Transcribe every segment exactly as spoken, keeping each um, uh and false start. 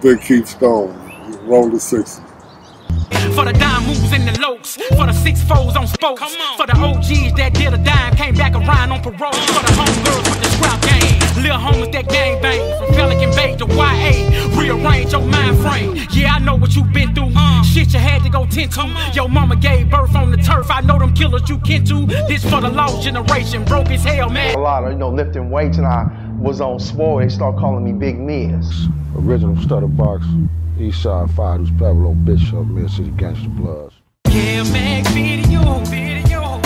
Big Keithstone, Rollin sixty. For the dime moves in the locs, for the six foes on spokes, on. For the O Gs that did a dime, came back around on parole, for the homegirls with the scrap game, little homies that gang bang, from Pelican Bay to Y A, rearrange your mind frame. Yeah, I know what you been through, uh. shit you had to go tend to. Your mama gave birth on the turf, I know them killers you kin to. This for the lost generation, broke as hell, man. A lot of, you know, lifting weights and I was on swole, they start calling me Big Miz. Original stutter box, East Side Five, who's Pueblo Bishop, Mid City Gangsta Bloods. Yeah, man, video, video,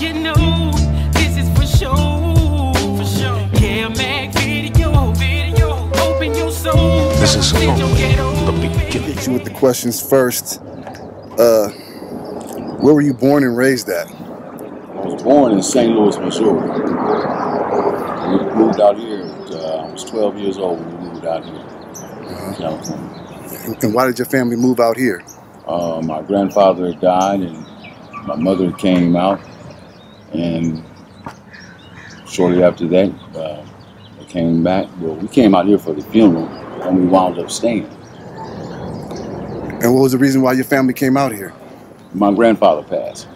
you know, this is for sure, for sure. Yeah, man, video, video, open your soul. This is the beginning. Hit you with the questions first. Uh, where were you born and raised at? I was born in Saint Louis, Missouri. We moved out here, uh, I was twelve years old when we moved out here, uh-huh. California. And why did your family move out here? Uh, my grandfather died and my mother came out, and shortly after that, uh, they came back. Well, we came out here for the funeral and we wound up staying. And what was the reason why your family came out here? My grandfather passed.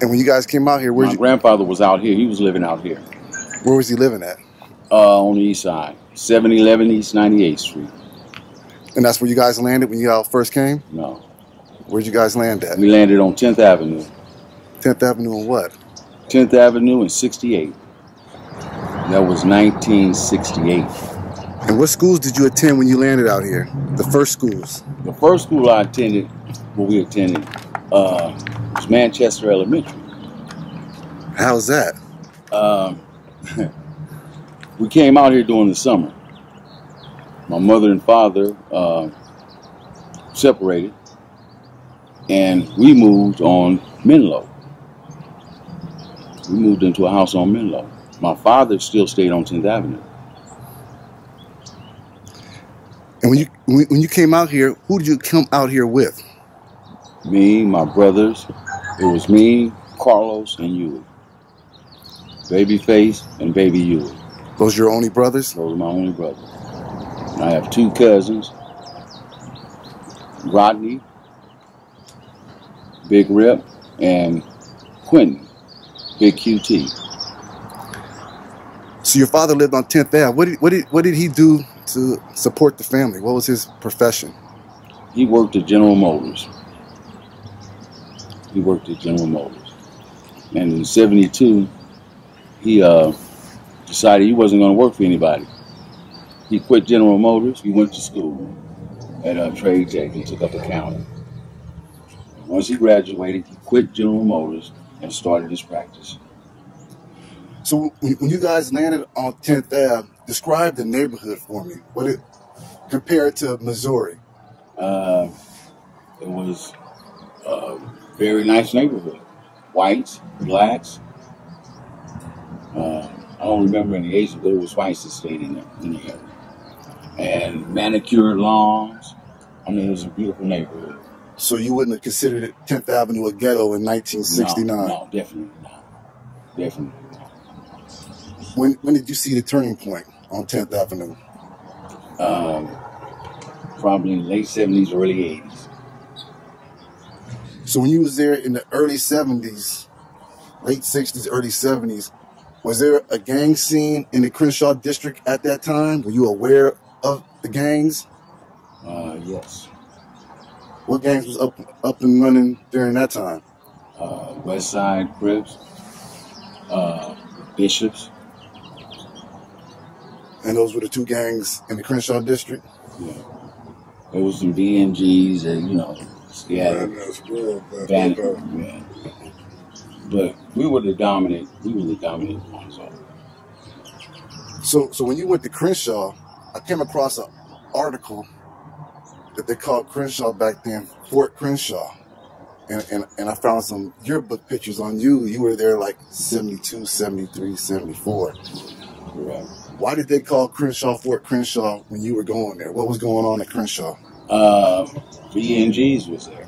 And when you guys came out here, where did you... My grandfather was out here, he was living out here. Where was he living at? Uh, on the east side, seven eleven East ninety-eighth Street. And that's where you guys landed when y'all first came? No. Where'd you guys land at? We landed on tenth Avenue. tenth Avenue and what? tenth Avenue and sixty-eight. That was nineteen sixty-eight. And what schools did you attend when you landed out here? The first schools? The first school I attended, well, we attended, uh, was Manchester Elementary. How's that? Um... We came out here during the summer. My mother and father uh, separated, and we moved on Menlo. We moved into a house on Menlo. My father still stayed on tenth Avenue. And when you when you came out here, who did you come out here with? Me, my brothers. It was me, Carlos, and you. Baby Face and Baby You. Those your only brothers? Those are my only brothers. And I have two cousins, Rodney, Big Rip, and Quentin, Big Q T. So your father lived on tenth Avenue. What did, what did, what did he do to support the family? What was his profession? He worked at General Motors. He worked at General Motors. And in seventy-two, he uh, decided he wasn't going to work for anybody. He quit General Motors. He went to school at a trade tech and took up accounting. Once he graduated, he quit General Motors and started his practice. So when you guys landed on tenth Avenue, describe the neighborhood for me. What it compared to Missouri? Uh, it was a very nice neighborhood. Whites, blacks. Uh, I don't remember any Asians, but it was whites that stayed in there, in the area. And manicured lawns. I mean, it was a beautiful neighborhood. So you wouldn't have considered it tenth Avenue a ghetto in nineteen sixty-nine? No, no, definitely not. Definitely not. When, when did you see the turning point on tenth Avenue? Um, probably in the late seventies, early eighties. So when you was there in the early seventies, late sixties, early seventies, was there a gang scene in the Crenshaw District at that time? Were you aware of the gangs? Uh, yes. What gangs was up up and running during that time? Uh, West Side Crips, uh, Bishops. And those were the two gangs in the Crenshaw District? Yeah. There was some D M Gs and, you know, yeah, that's good. That's good. But we were the dominant, we were the dominant ones. So, so when you went to Crenshaw, I came across an article that they called Crenshaw back then, Fort Crenshaw. and, and, and I found some yearbook pictures on you. You were there like seventy-two, seventy-three, seventy-four. Right. Why did they call Crenshaw Fort Crenshaw when you were going there? What was going on at Crenshaw? Uh, B and G's was there.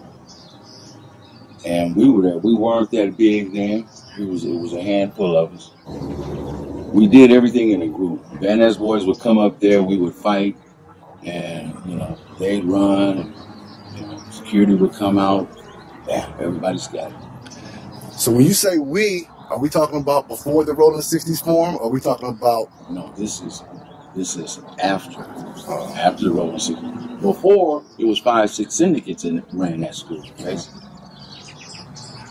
And we were there. We weren't that big then. It was, it was a handful of us. We did everything in a group. Van Ness boys would come up there. We would fight. And, you know, they'd run. And, you know, security would come out. Yeah, everybody's got it. So when you say we, are we talking about before the Rollin sixties form? Or are we talking about... No, this is this is after. Uh, after the Rollin sixties. Before, it was five, six syndicates that ran that school, basically.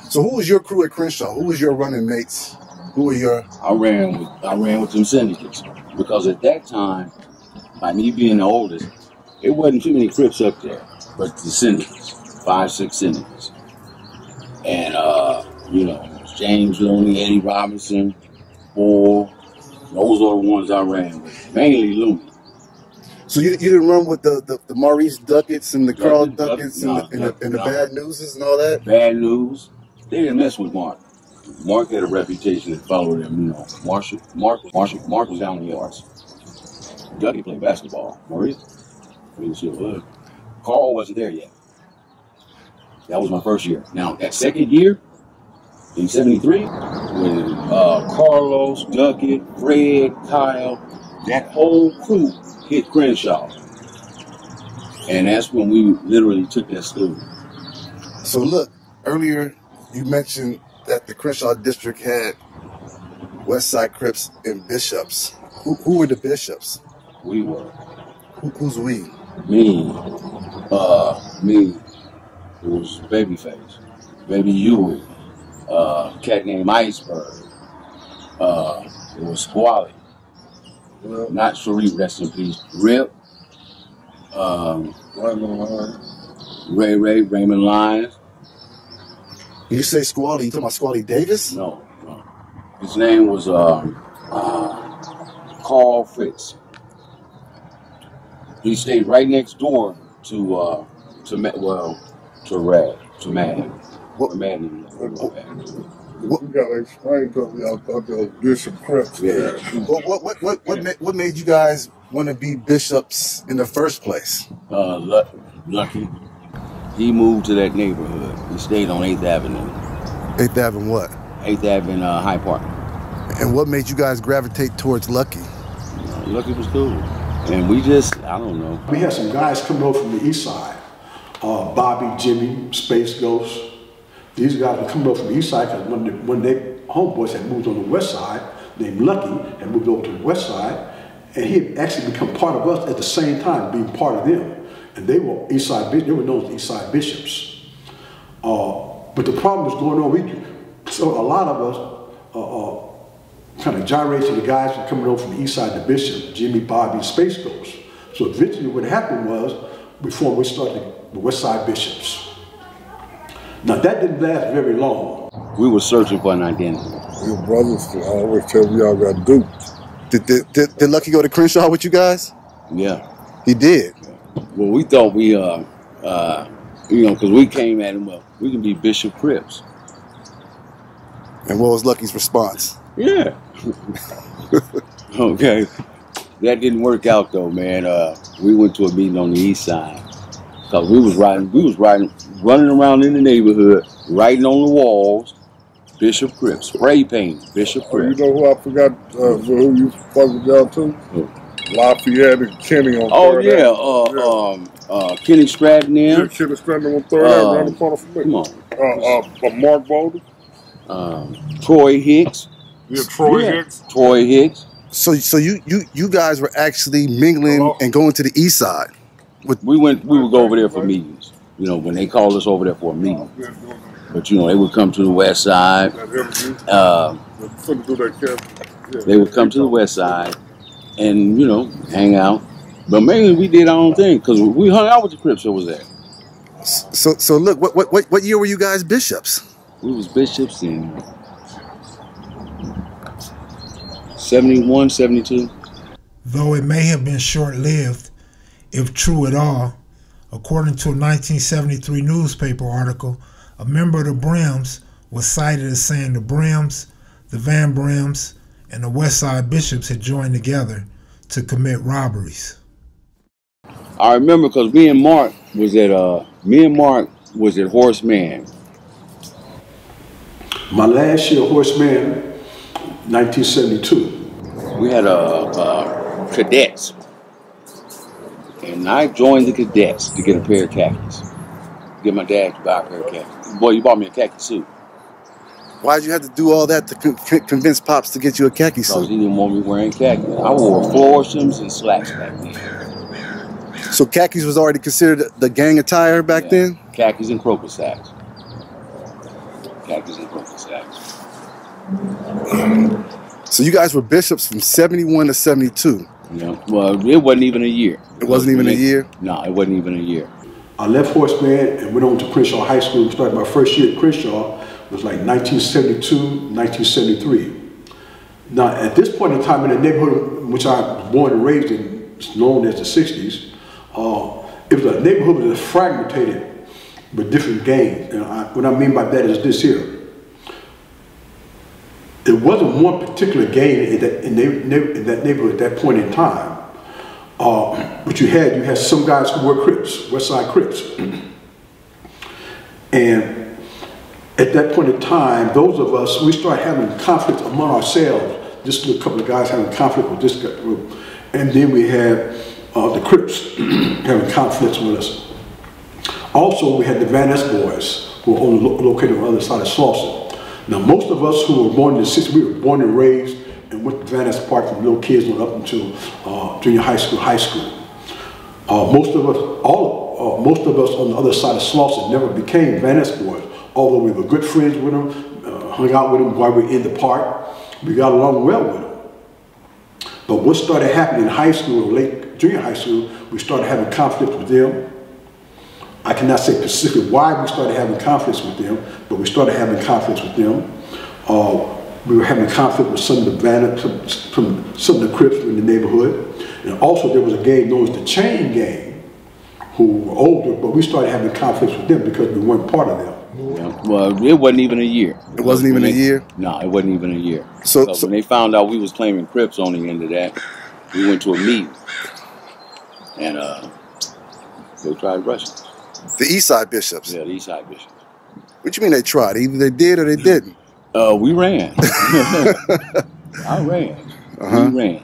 So who was your crew at Crenshaw? Who was your running mates? Who were your... I ran with I ran with them syndicates. Because at that time, by me being the oldest, it wasn't too many Crips up there. But the syndicates, five, six syndicates. And, uh, you know, James Looney, Eddie Robinson, Bull. Those are the ones I ran with. Mainly Looney. So you, you didn't run with the, the, the Maurice Duckets and the Duckett, Carl Duckets Duck, and, no, and, the, and no. the Bad Newses and all that? Bad News. They didn't mess with Mark. Mark had a reputation that followed him, you know. Marshall, Mark, Marshall, Mark was down in the arts. Dougie played basketball. Maurice, he was still good. Carl wasn't there yet. That was my first year. Now, that second year, in seventy-three, with uh, Carlos, Duckett, Fred, Kyle, that whole crew hit Crenshaw. And that's when we literally took that school. So look, earlier... You mentioned that the Crenshaw District had West Side Crips and Bishops. Who, who were the Bishops? We were. Who, who's we? Me. Uh, me. It was Baby Face. Baby Huey. Uh, cat named Iceberg. Uh, it was Squally. Rip. Not Sharif, rest in peace. Rip. Um, Raymond Lyons. Ray Ray, Raymond Lyons. You say Squally, you talking about Squally Davis? No, no. His name was uh, uh, Carl Fritz. He stayed right next door to, uh, to well, to Rad, to Madden. What? Madden. What? You gotta explain because we all thought they were Bishop Crips. Yeah. what, what, what, what, what, ma what made you guys want to be bishops in the first place? Uh, lucky. Lucky. He moved to that neighborhood. He stayed on eighth avenue. eighth avenue what? eighth avenue uh, High Park. And what made you guys gravitate towards Lucky? Uh, Lucky was cool. And we just, I don't know. We had some guys coming over from the east side. Uh, Bobby, Jimmy, Space Ghost. These guys were coming over from the east side because when, they, when their homeboys had moved on the west side, named Lucky, had moved over to the west side. And he had actually become part of us at the same time, being part of them. And they were East Side. They were known as East Side Bishops. Uh, but the problem was going on. We, so a lot of us, uh, uh, kind of gyrated to the guys were coming over from the East Side to Bishop, Jimmy, Bobby, and Space Ghost. So eventually, what happened was, before we started the West Side Bishops. Now that didn't last very long. We were searching for an identity. We were brothers. I always tell we all got duped. Did, did, did, did Lucky go to Crenshaw with you guys? Yeah, he did. Well, we thought we, uh, uh, you know, because we came at him, well, we can be Bishop Crips. And what was Lucky's response? Yeah. Okay. That didn't work out, though, man. Uh, we went to a meeting on the east side. Because we was riding, we was riding, running around in the neighborhood, writing on the walls, Bishop Crips, spray paint, Bishop Crips. Oh, you know who I forgot uh, who you fucked down to? Who? Lafayette and Kenny on oh, third yeah. Oh, uh, yeah. Um, uh, Kenny Stratton in. Kenny Stratton on third um, around the corner from me. Come on. Uh, uh, uh, Mark Bolden. Um, Troy Hicks. Yeah, Troy yeah. Hicks. Troy Hicks. So, so you, you, you guys were actually mingling Hello. and going to the east side. With we went, we would go over there for meetings. You know, when they called us over there for a meeting. But, you know, they would come to the west side. Uh, they would come to the west side. And, you know, hang out. But mainly we did our own thing because we hung out with the Crips that was there. So, so look, what, what, what year were you guys bishops? We was bishops in seventy-one, seventy-two. Though it may have been short-lived, if true at all, according to a nineteen seventy-three newspaper article, a member of the Brams was cited as saying the Brams, the Van Brams, and the West Side Bishops had joined together to commit robberies. I remember because me and Mark was at uh me and Mark was at Horseman. My last year, Horseman, nineteen seventy-two. We had a, a cadets, and I joined the cadets to get a pair of khakis. Get my dad to buy a pair of khakis. Boy, you bought me a khaki suit. Why'd you have to do all that to con convince Pops to get you a khaki suit? Because he didn't want me wearing khakis. I wore floreshems and slacks back then. So khakis was already considered the gang attire back yeah. then? Khakis and crocus sacks. Khakis and crocus sacks. So you guys were bishops from seventy-one to seventy-two? Yeah. Well, it wasn't even a year. It, it wasn't even a year? No, it wasn't even a year. I left Horseman and went on to Crenshaw High School. Started my first year at Crenshaw. It was like nineteen seventy-two, nineteen seventy-three. Now, at this point in time in the neighborhood in which I was born and raised in, it's known as the sixties, uh, it was a neighborhood that was fragmented with different gangs. And I, what I mean by that is this here. It wasn't one particular gang in that, in the, in that neighborhood at that point in time. Uh, but you had, you had some guys who were Crips, West Side Crips. And at that point in time, those of us, we started having conflict among ourselves. Just a couple of guys having conflict with this group. And then we had uh, the Crips having conflicts with us. Also, we had the Van Ness boys, who were on, lo located on the other side of Slauson. Now, most of us who were born in the sixties, we were born and raised and went to Van Ness Park from little kids on up until uh, junior high school, high school. Uh, most of us, all, uh, most of us on the other side of Slauson never became Van Ness boys. Although we were good friends with them, uh, hung out with them while we were in the park, we got along well with them. But what started happening in high school, or late junior high school, we started having conflicts with them. I cannot say specifically why we started having conflicts with them, but we started having conflicts with them. Uh, we were having conflict with some of the Vanna, some, some, some of the Crips in the neighborhood. And also there was a gang known as the Chain Gang, who were older, but we started having conflicts with them because we weren't part of them. Yeah. Well, it wasn't even a year. It wasn't even a year? No, it wasn't even a year. So, so, so when they found out we was claiming Crips on the end of that, we went to a meeting. And uh, they tried rushing. The East Side Bishops? Yeah, the East Side Bishops. What do you mean they tried? Either they did or they didn't? Uh, we ran. I ran. Uh-huh. We ran.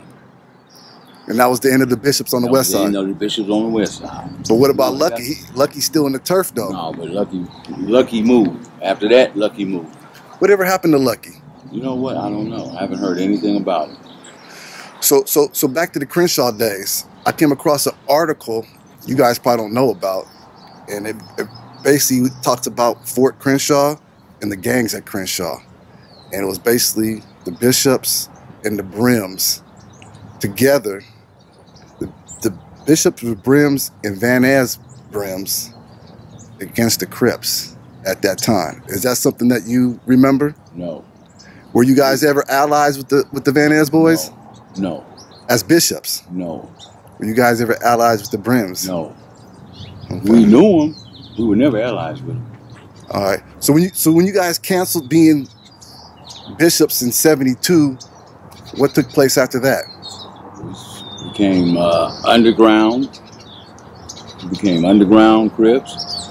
And that was the end of the bishops on the west side. No, the bishops on the west side. But what about Lucky? Lucky's still in the turf, though. No, but Lucky, Lucky moved. After that, Lucky moved. Whatever happened to Lucky? You know what? I don't know. I haven't heard anything about it. So, so, so back to the Crenshaw days. I came across an article you guys probably don't know about, and it, it basically talks about Fort Crenshaw and the gangs at Crenshaw, and it was basically the bishops and the Brims together. The bishops were Brims and Van Ness Brims against the Crips at that time. Is that something that you remember? No. Were you guys ever allies with the with the Van Ness boys? No. No. As bishops? No. Were you guys ever allies with the Brims? No. Okay. We knew them. We were never allies with them. All right. So when you so when you guys canceled being bishops in seventy-two, what took place after that? Became uh, underground. We became underground Crips.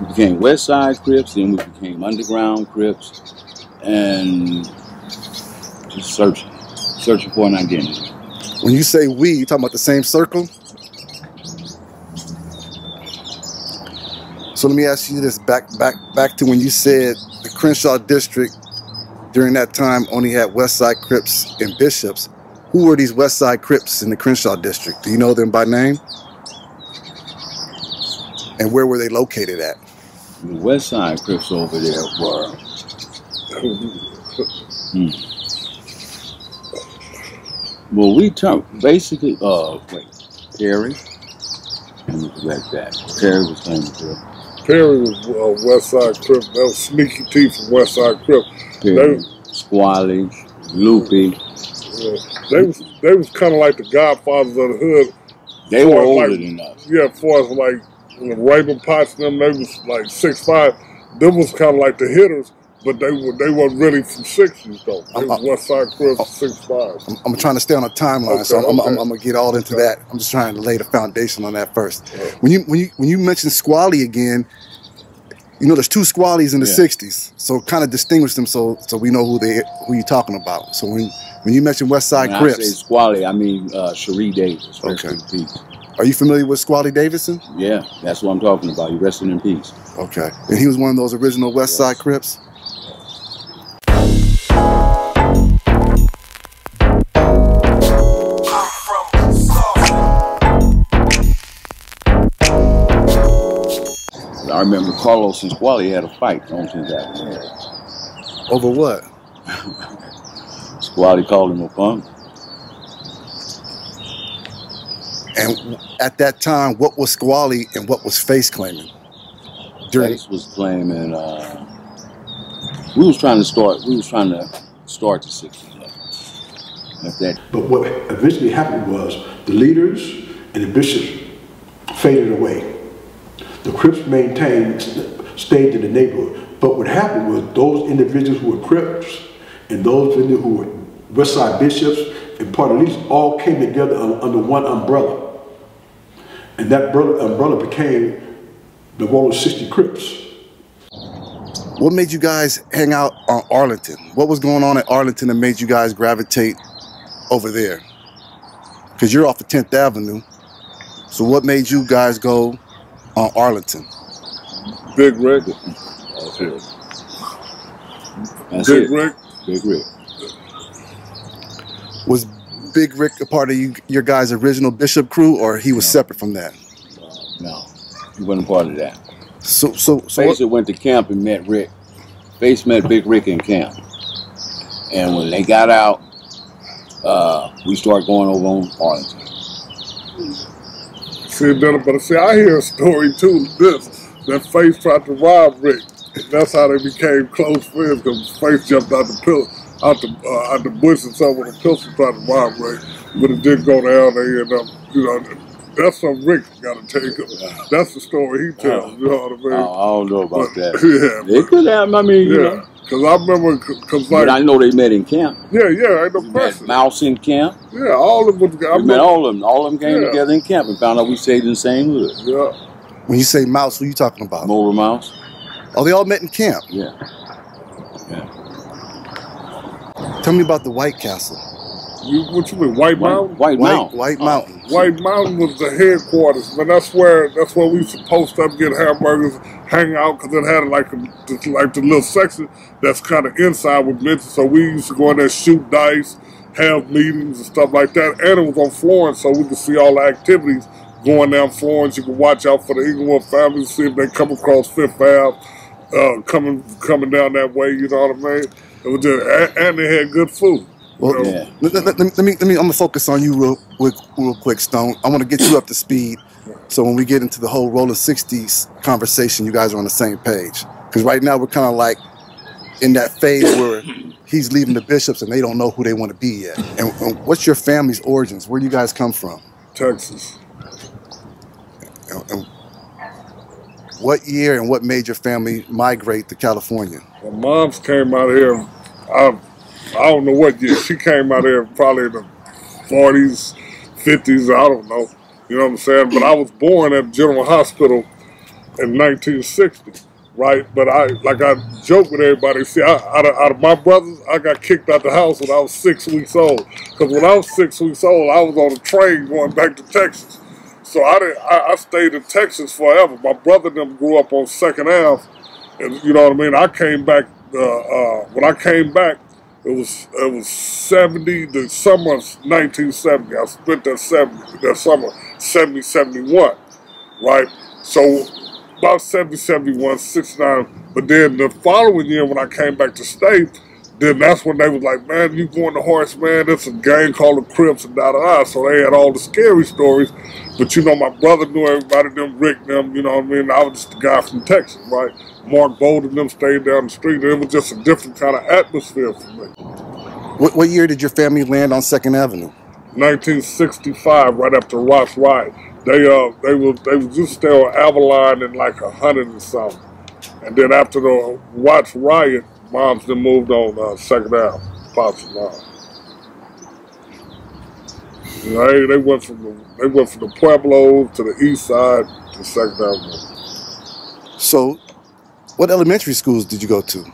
We became West Side Crips. Then we became underground Crips, and just searching, searching for an identity. When you say we, you talking about the same circle? So let me ask you this: back, back, back to when you said the Crenshaw District during that time only had West Side Crips and bishops. Who were these West Side Crips in the Crenshaw District? Do you know them by name? And where were they located at? The West Side Crips over there were... hmm. Well, we talked basically... Uh, wait, Perry? Let me correct that. Perry was claiming Crip. Perry was uh, West Side Crip. That was Sneaky T from West Side Crip. Perry, they... Squally, Loopy... Uh, they was they was kind of like the godfathers of the hood. They were older like, than us. Yeah, for us like Raymond Pots and them, they was like six five. them was kind of like the hitters, but they were they weren't really from sixties though. It was West Side Crips, oh, six five. I'm, I'm trying to stay on a timeline, okay, so I'm, okay. I'm, I'm, I'm gonna get all into okay. that. I'm just trying to lay the foundation on that first. Okay. When you when you when you mention Squally again, you know there's two Squallies in the yeah. sixties, so kind of distinguish them so so we know who they who you're talking about. So when when you mention West Side when Crips, I say Squally, I mean uh, Sheree Davis. Okay. Rest in peace. Are you familiar with Squally Davidson? Yeah, that's what I'm talking about. He rested in peace. Okay, and he was one of those original West yes. Side Crips. I remember Carlos and Squally had a fight on Tuesday. Over what? Squally called him a punk. And at that time, what was Squally and what was Face claiming? During Face was claiming uh, we was trying to start. We was trying to start the sixties. Like that. But what eventually happened was the leaders and the bishops faded away. The Crips maintained, stayed in the neighborhood. But what happened was those individuals who were Crips and those individuals who were West Side Bishops and part of these all came together under one umbrella. And that umbrella became the Rollin sixty Crips. What made you guys hang out on Arlington? What was going on at Arlington that made you guys gravitate over there? Because you're off of tenth Avenue. So what made you guys go on Arlington? Big Rick. That's it. That's Big it. Rick. Big Rick. Was Big Rick a part of you, your guys' original Bishop crew, or he was no. separate from that? Uh, no, he wasn't a part of that. So, so, so Face went to camp and met Rick. Face met Big Rick in camp, and when they got out, uh, we started going over on Arlington. See, but see, I hear a story too. This that Face tried to rob Rick. That's how they became close friends. Because Face jumped out the pillar, out the uh, out the bush and something with a pistol, tried to rob Rick. But it didn't go down. They ended up, you know. That's something Rick got to take. Up. That's the story he tells. You know what I mean? I don't know about but, that. Yeah, it could happen. I mean, yeah. You know. Cause I remember, cause like, but I know they met in camp. Yeah, yeah, ain't no question. Mouse in camp. Yeah, all of them. We remember, met all of them. All of them came yeah. together in camp and found out we stayed in the same hood. Yeah. When you say Mouse, what are you talking about? Molar Mouse. Oh, they all met in camp. Yeah. Yeah. Tell me about the White Castle. You, what you mean, White, White Mountain? White Mountain. White, White Mountain. Uh, White Mountain was the headquarters, but that's where that's where we used to post up, get hamburgers, hang out, because it had like the, like the little section that's kind of inside with men's. So we used to go in there, shoot dice, have meetings and stuff like that. And it was on Florence, so we could see all the activities going down Florence. You could watch out for the Inglewood family, see if they come across Fifth Ave, uh, coming coming down that way. You know what I mean? It was just, and they had good food. Well, yeah. let, let, let, let me, let me. I'm gonna focus on you real, real, real quick, Stone. I want to get you up to speed, so when we get into the whole Rollin sixties conversation, you guys are on the same page. Because right now we're kind of like in that phase where he's leaving the bishops and they don't know who they want to be yet. And, and what's your family's origins? Where do you guys come from? Texas. And, and what year and what made your family migrate to California? My mom's came out here. I. I don't know what year. She came out here probably in the forties, fifties, I don't know. You know what I'm saying? But I was born at General Hospital in nineteen sixty, right? But I, like I joke with everybody, see, I, out, of, out of my brothers, I got kicked out the house when I was six weeks old. Because when I was six weeks old, I was on a train going back to Texas. So I, didn't, I, I stayed in Texas forever. My brother and them grew up on Second Ave. And you know what I mean? I came back, uh, uh, when I came back, It was it was seventy the summer of nineteen seventy. I spent that seventy that summer seventy seventy-one, right? So about seventy seventy-one, sixty-nine. But then the following year when I came back to state, then that's when they was like, man, you going to Horse, man? That's a gang called the Crips and da da da. So they had all the scary stories. But you know, my brother knew everybody, them Rick, them. You know what I mean? I was just the guy from Texas, right? Mark Bolden, them stayed down the street. It was just a different kind of atmosphere for me. What, what year did your family land on Second Avenue? nineteen sixty-five, right after Ross Ride. They uh, they was they was just there on Avalon and like a hundred and something. And then after the Watts riot, Mom's then moved on uh, Second Avenue, Pops and Mom. You know, they, they went from the they went from the Pueblo to the East Side to Second Avenue. So, what elementary schools did you go to?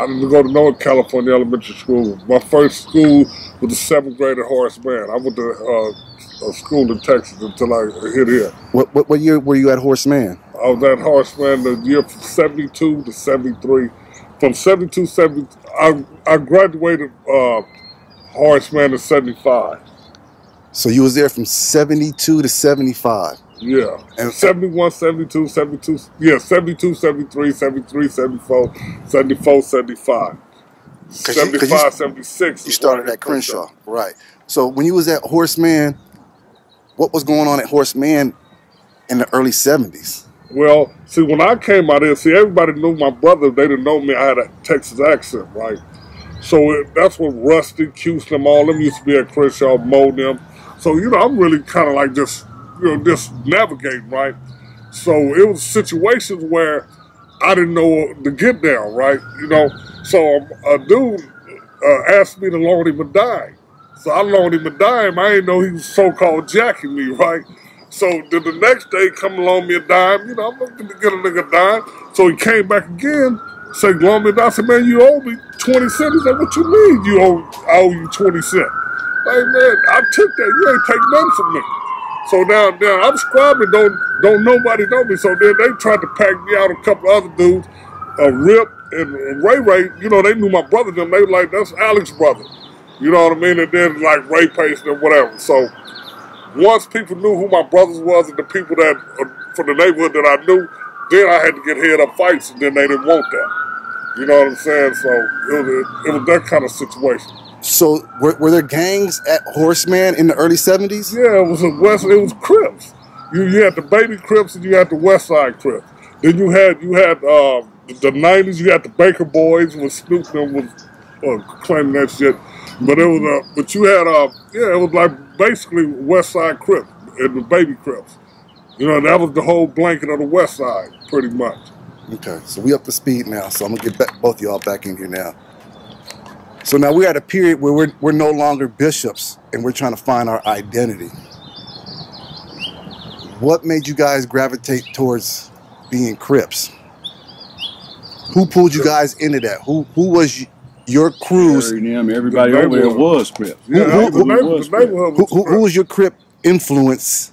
I didn't go to North California elementary school. My first school was the seventh grade at Horace Mann. I went to uh, a school in Texas until I hit here. What, what what year were you at Horace Mann? I was at Horace Mann the year from seventy-two to seventy-three. From seventy-two, seventy, I I graduated uh, Horace Mann in seventy-five. So you was there from seventy-two to seventy-five. Yeah, and seventy-one, seventy-two, seventy-two, yeah, seventy-two, seventy-three, seventy-three, seventy-four, seventy-four, seventy-five. seventy-five, you, seventy-six. You started at Crenshaw, right. So when you was at Horace Mann, what was going on at Horace Mann in the early seventies? Well, see, when I came out here, see, everybody knew my brother. They didn't know me. I had a Texas accent, right? So it, that's what Rusty, Cuse, them all, them used to be at Crenshaw, Mo, them. So, you know, I'm really kind of like just, you know, just navigating, right? So it was situations where I didn't know to get down, right? You know, so a, a dude uh, asked me to loan him a dime. So I loaned him a dime. I didn't know he was so-called jacking me, right? So then the next day, come loan me a dime. You know, I'm looking to get a nigga a dime. So he came back again, said, loan me a dime. I said, man, you owe me twenty cents. He said, what you mean you owe, I owe you twenty cents? Like, man, I took that. You ain't take nothing from me. So now, now I'm scribbling, don't, don't nobody know me. So then they tried to pack me out, a couple other dudes, uh, Rip and Ray Ray. You know, they knew my brother, them. They were like, that's Alex's brother. You know what I mean? And then like Ray Pace and whatever. So once people knew who my brothers was and the people that, uh, from the neighborhood that I knew, then I had to get head up fights, and then they didn't want that. You know what I'm saying? So it was, it was that kind of situation. So were, were there gangs at Horace Mann in the early seventies? Yeah, it was a West. It was Crips. You you had the Baby Crips and you had the West Side Crips. Then you had you had uh, the nineties. You had the Baker Boys with Snoop and was uh, claiming that shit. But it was uh, but you had uh yeah it was like basically West Side Crips and the Baby Crips. You know, that was the whole blanket of the West Side pretty much. Okay, so we up to speed now. So I'm gonna get back, both y'all back in here now. So now we're at a period where we're, we're no longer bishops and we're trying to find our identity. What made you guys gravitate towards being Crips? Who pulled you guys into that? Who who was you, your crews? Everybody the over there was Crips. Who, yeah, who, who, was Crip. Who, who, who was your Crip influence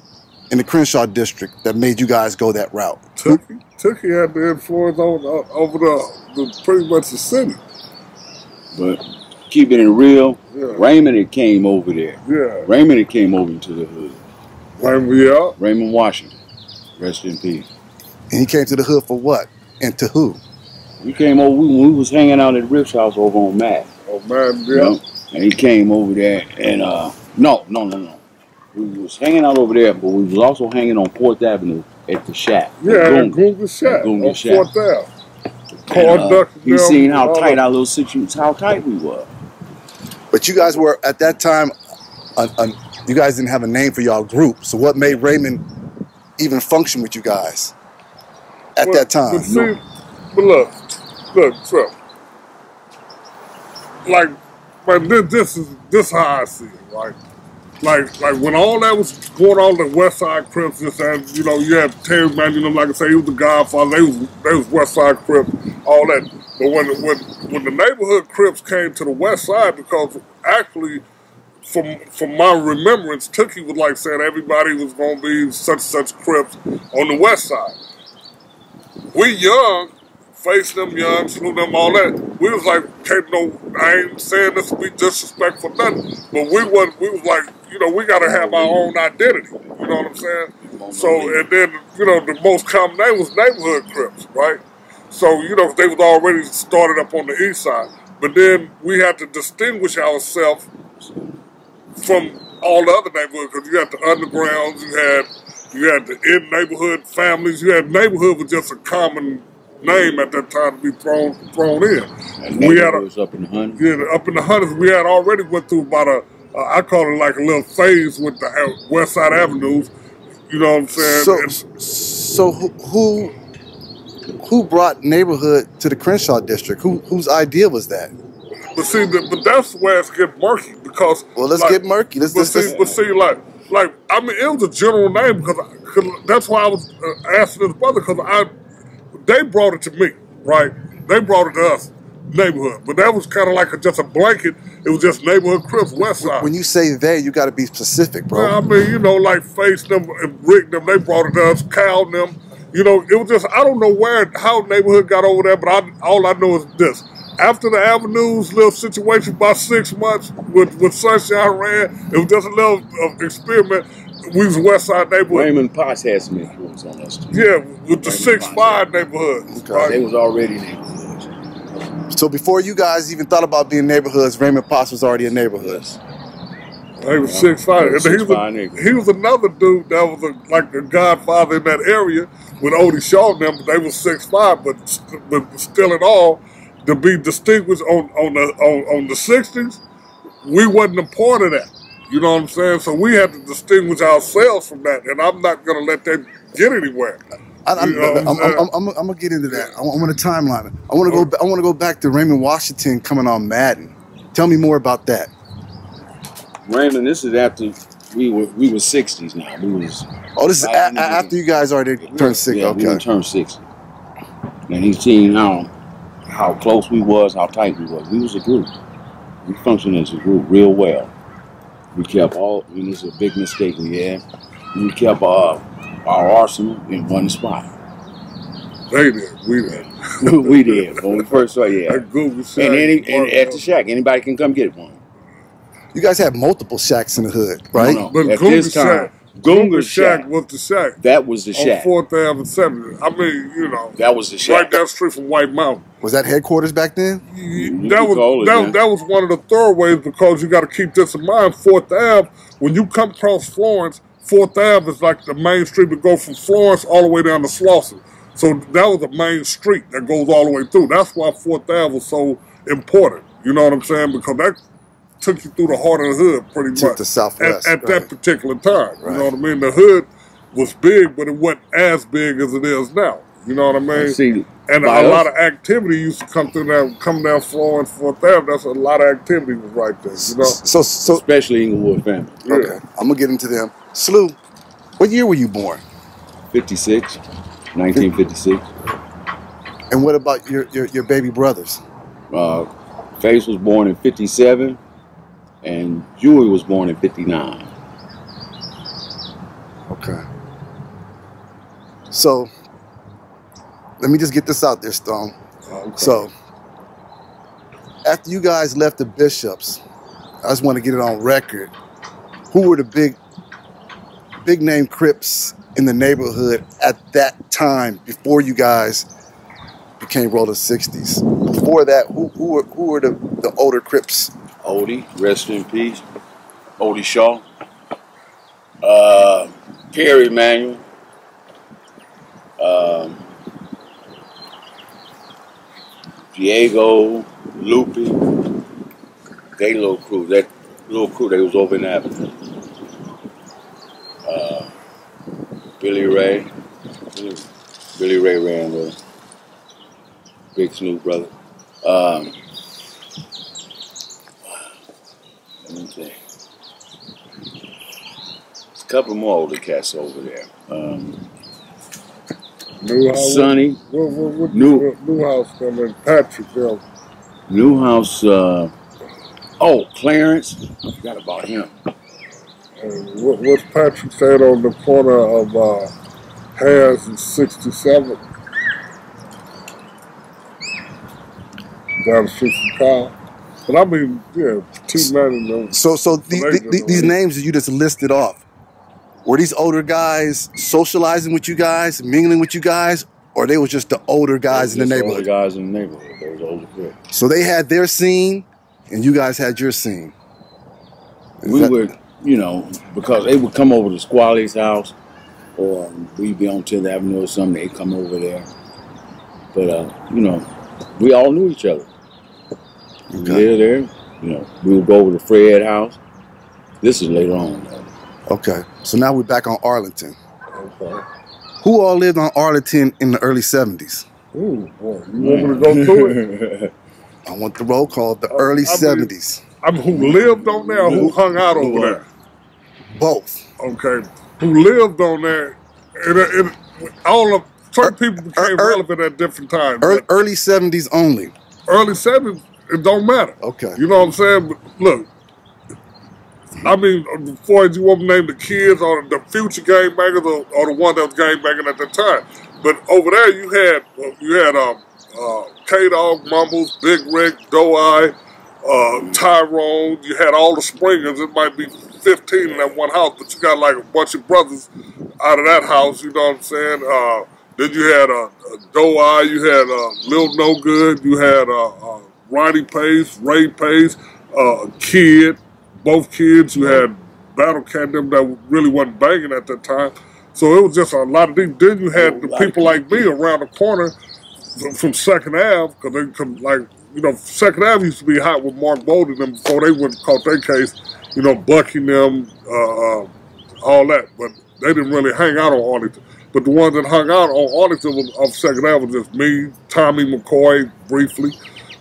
in the Crenshaw district that made you guys go that route? Tookie, Tookie had the influence on, uh, over the, the pretty much the city. But keeping it real, yeah. Raymond came over there. Yeah. Raymond came over into the hood. Raymond, yeah. Raymond Washington, rest in peace. And he came to the hood for what and to who? We came over when we was hanging out at Rick's house over on Matt. Oh, man, yeah. You know? And he came over there and, uh, no, no, no, no. We was hanging out over there, but we was also hanging on fourth Avenue at the shack. Yeah, at Gunga Shack, Gunga Shack. fourth Avenue. And, uh, you seen how tight our little situations, how tight we were. But you guys were at that time. Uh, uh, you guys didn't have a name for y'all group. So what made Raymond even function with you guys at well, that time? But, see, no. but look, look, so like, like this, this is this is how I see it, right? Like, like when all that was going on, the West Side Crips, this and you know, you had Pierre Manuel, like I say, he was the Godfather. They was they was West Side Crips, all that. But when when when the neighborhood Crips came to the West Side, because actually, from from my remembrance, Tookie was like saying everybody was gonna be such such Crips on the West Side. We young, faced them young, slew them, all that. We was like, can't no, I ain't saying this to be disrespectful, nothing. But we was we was like. You know, we got to have our own identity. You know what I'm saying? So, and then, you know, the most common name was neighborhood Crips, right? So, you know, they was already started up on the east side. But then we had to distinguish ourselves from all the other neighborhoods, because you had the undergrounds, you had, you had the in-neighborhood families, you had neighborhood was just a common name at that time to be thrown thrown in. We had a, up in the hundreds. Yeah, up in the hundreds. We had already went through about a, Uh, I call it like a little phase with the West Side Avenues, you know what I'm saying? So, and, so who, who brought neighborhood to the Crenshaw district? Who whose idea was that? But see, the, but that's where it's get murky because well, let's like, get murky. Let's, but, let's, see, let's, but see, like, like I mean, it was a general name because I, cause that's why I was asking his brother because I they brought it to me, right? They brought it to us, neighborhood. But that was kind of like a, just a blanket. It was just neighborhood Crips, West Side. When you say they, you got to be specific, bro. Yeah, I mean, you know, like Face them and Rick them, they brought it to us. Cal them. You know, it was just, I don't know where, how neighborhood got over there, but I, all I know is this. After the Avenues little situation, about six months with, with Sunshine ran, it was just a little uh, experiment. We was West Side neighborhood. Raymond Pots had some influence on us too. Yeah, with the six five neighborhood. Okay. Right? They was already neighborhoods. So before you guys even thought about being neighborhoods, Raymond Pots was already in neighborhoods. He was yeah, six five. Was and six he, was a, he was another dude that was a, like the godfather in that area with Odie Shaw and them. They was six five, but, but still at all, to be distinguished on, on, the, on, on the sixties, we wasn't a part of that. You know what I'm saying? So we had to distinguish ourselves from that, and I'm not going to let that get anywhere. I, I, you know I'm, I'm, I'm, I'm, I'm going to get into that. I want to timeline it. I want to okay. go, I want to go back to Raymond Washington coming on Madden. Tell me more about that. Raymond, this is after we were we were sixties now. We was oh, this is a, after you guys already turned sixty. Yeah, okay. We turned sixty, and he's seeing how how close we was, how tight we was. We was a group. We functioned as a group real well. We kept all. I mean, this is a big mistake we had. We kept our our arsenal in one spot. They did. We did. we did when we first started. Yeah. And any and at the shack, anybody can come get one. You guys had multiple shacks in the hood, right? No, no. But At Gunga this time, Shack, Gunga Shack, Shack was the shack. That was the shack. On fourth Avenue and seventh. I mean, you know. That was the shack. Right down the street from White Mountain. Was that headquarters back then? Mm-hmm. That, was, that, it, that was one of the thoroughways because you got to keep this in mind. fourth Avenue, when you come across Florence, fourth Avenue is like the main street that goes from Florence all the way down to Slauson. So that was the main street that goes all the way through. That's why fourth Avenue was so important. You know what I'm saying? Because that took you through the heart of the hood pretty much. Took the Southwest. At, at right. that particular time. Right. You know what I mean? The hood was big, but it wasn't as big as it is now. You know what I mean? See, and a us, lot of activity used to come through that, come down Florence, fourth Avenue. That's a lot of activity was right there. You know? So, so especially Inglewood family. Yeah. Okay. I'm gonna get into them. Slew, what year were you born? fifty-six. nineteen fifty-six. And what about your your, your baby brothers? Uh, Face was born in fifty-seven. And Dewey was born in fifty-nine. Okay. So, let me just get this out there, Stone. Okay. So, after you guys left the Bishops, I just want to get it on record. Who were the big, big name Crips in the neighborhood at that time before you guys became Rollin sixties? Before that, who, who, were, who were the, the older Crips? Odie, rest in peace. Odie Shaw. Uh, Pierre Manuel. Um, Diego, Lupe. They little crew. That little crew that was over in Avenue. Uh, Billy Ray. Billy Ray Randall. Big Snoop brother. Um, Okay. There's a couple more older cats over there. Um, Newhouse, Sonny, what, what, what, New, Newhouse, I mean, Patrick, Bill. Newhouse, uh, oh, Clarence, I forgot about him. And what, what Patrick said on the corner of uh, Harris and sixty-seven, down to sixty-five. But I mean, yeah, two men. So, so these, the, these names that you just listed off, were these older guys socializing with you guys, mingling with you guys, or they were just the older guys in the neighborhood? Older guys in the neighborhood. They was older kids. So they had their scene, and you guys had your scene. Is we that, were, you know, because they would come over to Squally's house, or we'd be on tenth Avenue or something. They'd come over there, but uh, you know, we all knew each other. Okay. Yeah, there. You know, we would go over to Fred's house. This is later on, though. Okay. So now we're back on Arlington. Okay. Who all lived on Arlington in the early seventies? Ooh, boy, you want me to go through it? I want the roll call of the uh, early I believe, seventies. I'm who lived on there or who hung out over there? Both. Okay. Who lived on there? It, it, it, all of certain people became er, relevant at different times. Er, early seventies only. Early seventies, it don't matter. Okay. You know what I'm saying? But look, I mean, before you want to name the kids or the future game bangers or, or the one that was game banging at the time. But over there, you had you had um, uh, K-Dog, Mumbles, Big Rick, Doe-Eye, uh, Tyrone. You had all the Springers. It might be fifteen in that one house, but you got like a bunch of brothers out of that house. You know what I'm saying? Uh, then you had uh, Doe-Eye. You had uh, Lil No Good. You had uh, uh, Ronnie Pace, Ray Pace, uh, Kid. Both kids who had battle cat them that really wasn't banging at that time. So it was just a lot of these. Then you had the people like me around the corner from Second Ave, because they come like, you know, Second Ave used to be hot with Mark Bolden them before they went and caught their case, you know, bucking them, uh, uh, all that. But they didn't really hang out on Arlington. But the ones that hung out on Arlington was, of Second Ave was just me, Tommy McCoy briefly.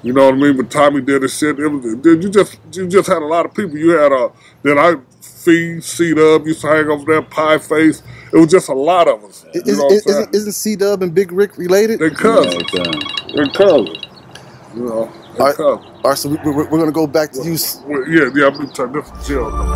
You know what I mean? But Tommy did his shit. It was, you just you just had a lot of people. You had a then I Fee, C-Dub used to hang over there, Pie Face. It was just a lot of us. You is, know is, isn't isn't C-Dub and Big Rick related? They're cousins. They're cousins. You know, they're all right, cousins. All right, so we, we're, we're going to go back to you. Yeah, yeah, I'm going to turn this to Jill.